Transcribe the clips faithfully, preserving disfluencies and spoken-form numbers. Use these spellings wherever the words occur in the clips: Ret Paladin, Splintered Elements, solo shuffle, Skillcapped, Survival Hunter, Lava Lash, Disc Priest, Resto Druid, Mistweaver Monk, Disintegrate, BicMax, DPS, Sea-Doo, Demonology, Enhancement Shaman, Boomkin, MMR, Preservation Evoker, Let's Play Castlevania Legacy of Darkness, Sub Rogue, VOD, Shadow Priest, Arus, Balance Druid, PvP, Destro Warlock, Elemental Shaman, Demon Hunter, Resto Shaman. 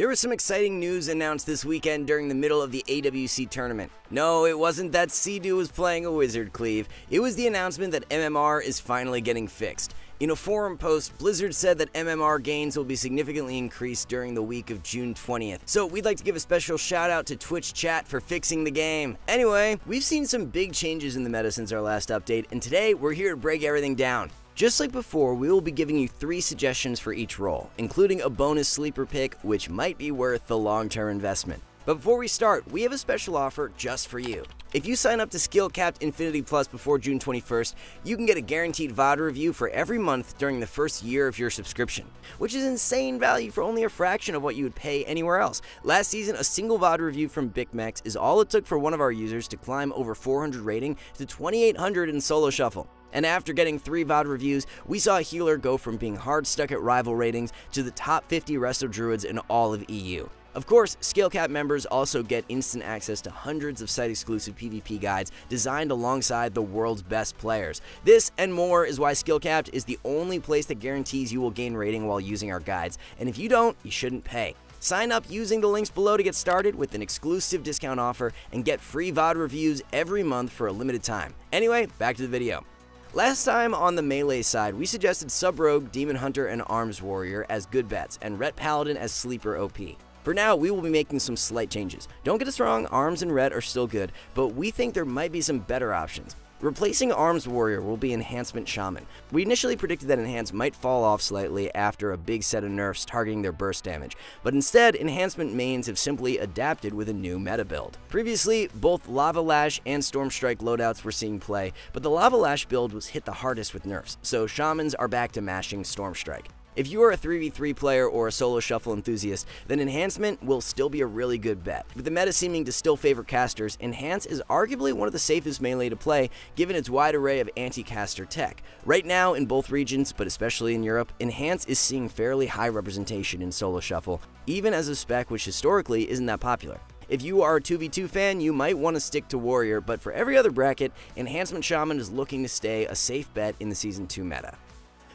There was some exciting news announced this weekend during the middle of the A W C tournament. No, it wasn't that Sea-Doo was playing a wizard cleave, it was the announcement that M M R is finally getting fixed. In a forum post, Blizzard said that M M R gains will be significantly increased during the week of June twentieth, so we'd like to give a special shout out to Twitch chat for fixing the game. Anyway, we've seen some big changes in the meta since our last update, and today we're here to break everything down. Just like before, we will be giving you three suggestions for each role, including a bonus sleeper pick, which might be worth the long-term investment. But before we start, we have a special offer just for you. If you sign up to Skillcapped Infinity Plus before June twenty-first, you can get a guaranteed V O D review for every month during the first year of your subscription, which is insane value for only a fraction of what you would pay anywhere else. Last season, a single V O D review from BicMax is all it took for one of our users to climb over four hundred rating to twenty-eight hundred in Solo Shuffle. And after getting three V O D reviews, we saw a healer go from being hard stuck at rival ratings to the top fifty Resto Druids in all of E U. Of course, Skillcapped members also get instant access to hundreds of site-exclusive PvP guides designed alongside the world's best players. This and more is why Skillcapped is the only place that guarantees you will gain rating while using our guides, and if you don't, you shouldn't pay. Sign up using the links below to get started with an exclusive discount offer and get free V O D reviews every month for a limited time. Anyway, back to the video. Last time on the melee side, we suggested Sub Rogue, Demon Hunter, and Arms Warrior as good bets, and Ret Paladin as sleeper O P. For now, we will be making some slight changes. Don't get us wrong, Arms and Ret are still good, but we think there might be some better options. Replacing Arms Warrior will be Enhancement Shaman. We initially predicted that Enhance might fall off slightly after a big set of nerfs targeting their burst damage, but instead, Enhancement mains have simply adapted with a new meta build. Previously, both Lava Lash and Stormstrike loadouts were seeing play, but the Lava Lash build was hit the hardest with nerfs, so Shamans are back to mashing Stormstrike. If you are a three v three player or a Solo Shuffle enthusiast, then Enhancement will still be a really good bet. With the meta seeming to still favor casters, Enhance is arguably one of the safest melee to play given its wide array of anti-caster tech. Right now in both regions, but especially in Europe, Enhance is seeing fairly high representation in Solo Shuffle, even as a spec which historically isn't that popular. If you are a two v two fan, you might want to stick to Warrior, but for every other bracket, Enhancement Shaman is looking to stay a safe bet in the Season two meta.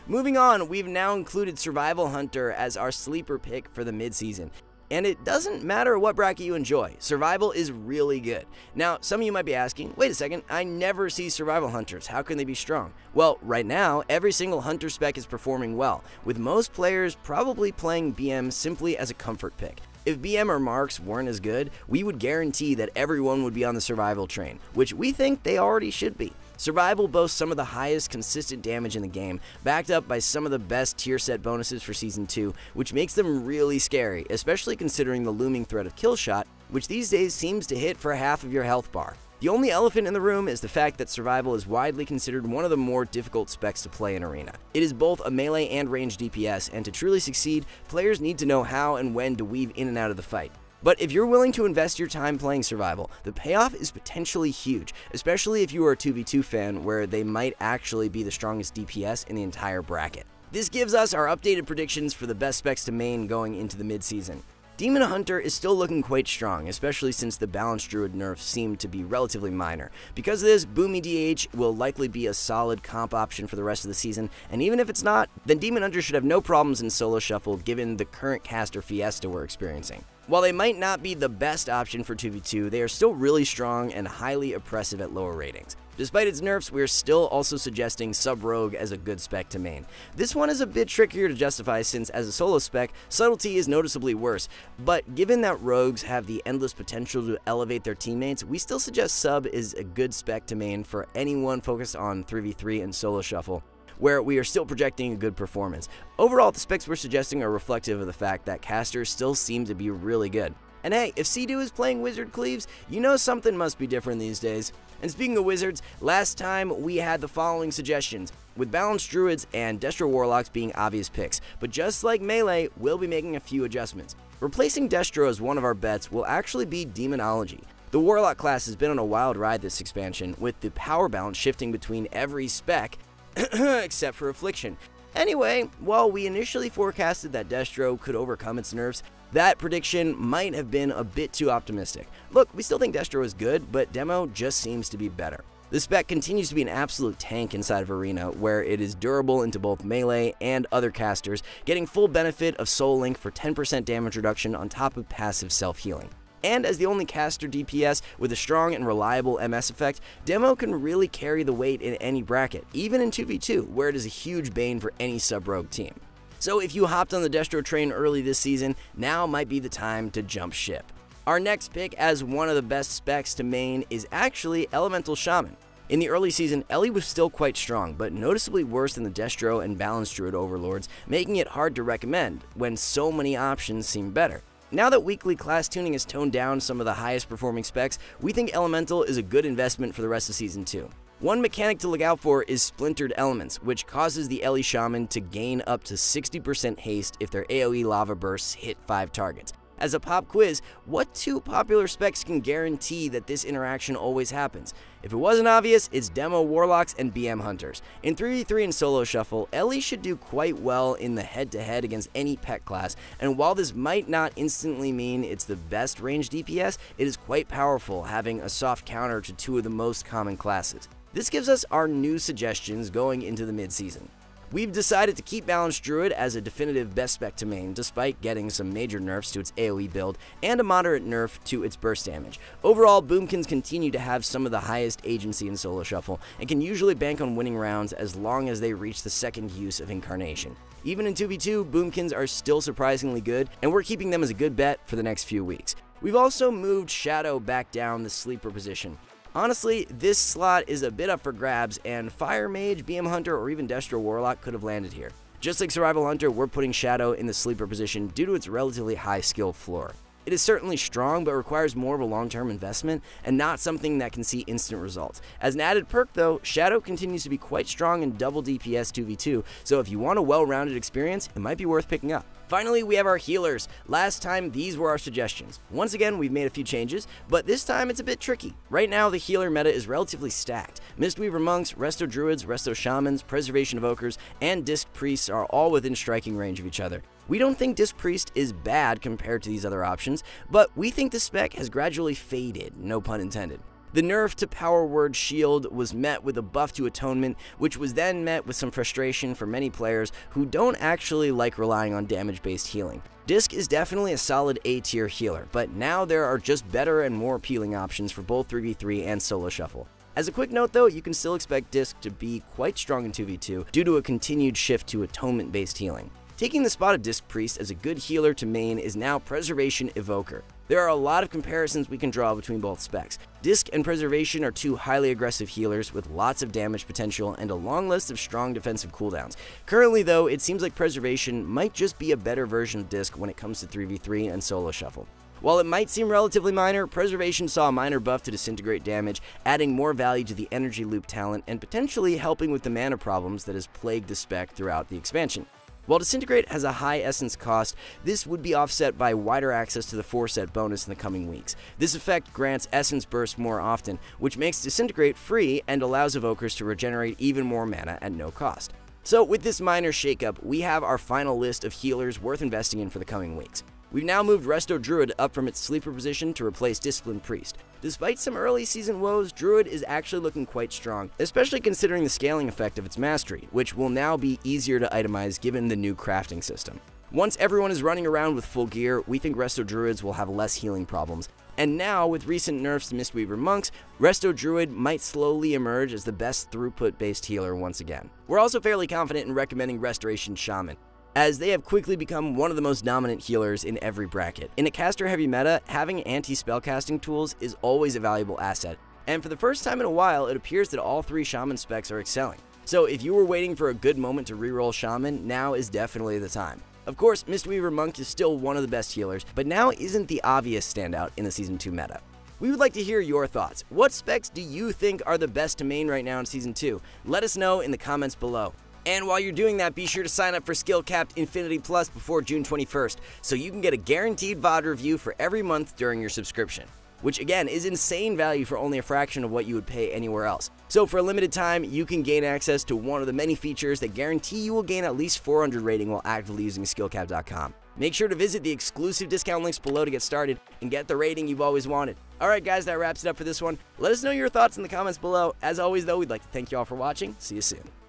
Moving on, we've now included Survival Hunter as our sleeper pick for the midseason. And it doesn't matter what bracket you enjoy, Survival is really good. Now, some of you might be asking, wait a second, I never see Survival Hunters, how can they be strong? Well, right now, every single Hunter spec is performing well, with most players probably playing B M simply as a comfort pick. If B M or Marks weren't as good, we would guarantee that everyone would be on the Survival train, which we think they already should be. Survival boasts some of the highest consistent damage in the game, backed up by some of the best tier set bonuses for Season two, which makes them really scary, especially considering the looming threat of kill shot, which these days seems to hit for half of your health bar. The only elephant in the room is the fact that Survival is widely considered one of the more difficult specs to play in Arena. It is both a melee and ranged D P S, and to truly succeed, players need to know how and when to weave in and out of the fight. But if you're willing to invest your time playing Survival, the payoff is potentially huge, especially if you are a two v two fan where they might actually be the strongest D P S in the entire bracket. This gives us our updated predictions for the best specs to main going into the midseason. Demon Hunter is still looking quite strong, especially since the Balance Druid nerf seemed to be relatively minor. Because of this, Boomy D H will likely be a solid comp option for the rest of the season, and even if it's not, then Demon Hunter should have no problems in Solo Shuffle given the current caster fiesta we're experiencing. While they might not be the best option for two v two, they are still really strong and highly oppressive at lower ratings. Despite its nerfs, we are still also suggesting Sub Rogue as a good spec to main. This one is a bit trickier to justify since as a solo spec, subtlety is noticeably worse, but given that rogues have the endless potential to elevate their teammates, we still suggest Sub is a good spec to main for anyone focused on three v three and Solo Shuffle, where we are still projecting a good performance. Overall, the specs we're suggesting are reflective of the fact that casters still seem to be really good. And hey, if Sea-Doo is playing Wizard Cleaves, you know something must be different these days. And speaking of Wizards, last time we had the following suggestions, with Balance Druids and Destro Warlocks being obvious picks, but just like Melee, we'll be making a few adjustments. Replacing Destro as one of our bets will actually be Demonology. The Warlock class has been on a wild ride this expansion, with the power balance shifting between every spec, except for Affliction. Anyway, while we initially forecasted that Destro could overcome its nerfs, that prediction might have been a bit too optimistic. Look, we still think Destro is good, but Demo just seems to be better. This spec continues to be an absolute tank inside of Arena, where it is durable into both melee and other casters, getting full benefit of Soul Link for ten percent damage reduction on top of passive self-healing. And as the only caster D P S with a strong and reliable M S effect, Demo can really carry the weight in any bracket, even in two v two, where it is a huge bane for any Sub-Rogue team. So if you hopped on the Destro train early this season, now might be the time to jump ship. Our next pick as one of the best specs to main is actually Elemental Shaman. In the early season, Ellie was still quite strong, but noticeably worse than the Destro and Balance Druid overlords, making it hard to recommend when so many options seem better. Now that weekly class tuning has toned down some of the highest performing specs, we think Elemental is a good investment for the rest of Season two. One mechanic to look out for is Splintered Elements, which causes the Ellie Shaman to gain up to sixty percent haste if their AoE Lava Bursts hit five targets. As a pop quiz, what two popular specs can guarantee that this interaction always happens? If it wasn't obvious, it's Demo Warlocks and B M Hunters. In three v three and Solo Shuffle, Ellie should do quite well in the head-to-head against any pet class, and while this might not instantly mean it's the best range D P S, it is quite powerful, having a soft counter to two of the most common classes. This gives us our new suggestions going into the mid-season. We've decided to keep Balance Druid as a definitive best spec to main, despite getting some major nerfs to its AoE build and a moderate nerf to its burst damage. Overall, Boomkins continue to have some of the highest agency in Solo Shuffle, and can usually bank on winning rounds as long as they reach the second use of Incarnation. Even in two v two, Boomkins are still surprisingly good, and we're keeping them as a good bet for the next few weeks. We've also moved Shadow back down the sleeper position. Honestly, this slot is a bit up for grabs, and Fire Mage, B M Hunter, or even Destro Warlock could have landed here. Just like Survival Hunter, we're putting Shadow in the sleeper position due to its relatively high skill floor. It is certainly strong, but requires more of a long-term investment, and not something that can see instant results. As an added perk though, Shadow continues to be quite strong in double D P S two v two, so if you want a well-rounded experience, it might be worth picking up. Finally, we have our healers. Last time, these were our suggestions. Once again, we've made a few changes, but this time it's a bit tricky. Right now, the healer meta is relatively stacked. Mistweaver Monks, Resto Druids, Resto Shamans, Preservation Evokers, and Disc Priests are all within striking range of each other. We don't think Disc Priest is bad compared to these other options, but we think the spec has gradually faded, no pun intended. The nerf to Power Word Shield was met with a buff to Atonement, which was then met with some frustration for many players who don't actually like relying on damage-based healing. Disc is definitely a solid A-tier healer, but now there are just better and more appealing options for both three v three and Solo Shuffle. As a quick note though, you can still expect Disc to be quite strong in two v two due to a continued shift to Atonement-based healing. Taking the spot of Disc Priest as a good healer to main is now Preservation Evoker. There are a lot of comparisons we can draw between both specs. Disc and Preservation are two highly aggressive healers with lots of damage potential and a long list of strong defensive cooldowns. Currently though, it seems like Preservation might just be a better version of Disc when it comes to three v three and Solo Shuffle. While it might seem relatively minor, Preservation saw a minor buff to Disintegrate damage, adding more value to the energy loop talent and potentially helping with the mana problems that has plagued the spec throughout the expansion. While Disintegrate has a high essence cost, this would be offset by wider access to the four set bonus in the coming weeks. This effect grants essence bursts more often, which makes Disintegrate free and allows evokers to regenerate even more mana at no cost. So with this minor shakeup, we have our final list of healers worth investing in for the coming weeks. We've now moved Resto Druid up from its sleeper position to replace Disciplined Priest. Despite some early season woes, Druid is actually looking quite strong, especially considering the scaling effect of its mastery, which will now be easier to itemize given the new crafting system. Once everyone is running around with full gear, we think Resto Druids will have less healing problems. And now, with recent nerfs to Mistweaver Monks, Resto Druid might slowly emerge as the best throughput-based healer once again. We're also fairly confident in recommending Restoration Shaman, as they have quickly become one of the most dominant healers in every bracket. In a caster-heavy meta, having anti-spellcasting tools is always a valuable asset, and for the first time in a while, it appears that all three Shaman specs are excelling. So if you were waiting for a good moment to reroll Shaman, now is definitely the time. Of course, Mistweaver Monk is still one of the best healers, but now isn't the obvious standout in the Season two meta. We would like to hear your thoughts. What specs do you think are the best to main right now in Season two? Let us know in the comments below. And while you're doing that, be sure to sign up for Skillcapped Infinity Plus before June twenty-first, so you can get a guaranteed V O D review for every month during your subscription, which again is insane value for only a fraction of what you would pay anywhere else. So for a limited time, you can gain access to one of the many features that guarantee you will gain at least four hundred rating while actively using Skillcapped dot com. Make sure to visit the exclusive discount links below to get started and get the rating you've always wanted. Alright guys, that wraps it up for this one. Let us know your thoughts in the comments below. As always though, we'd like to thank you all for watching. See you soon.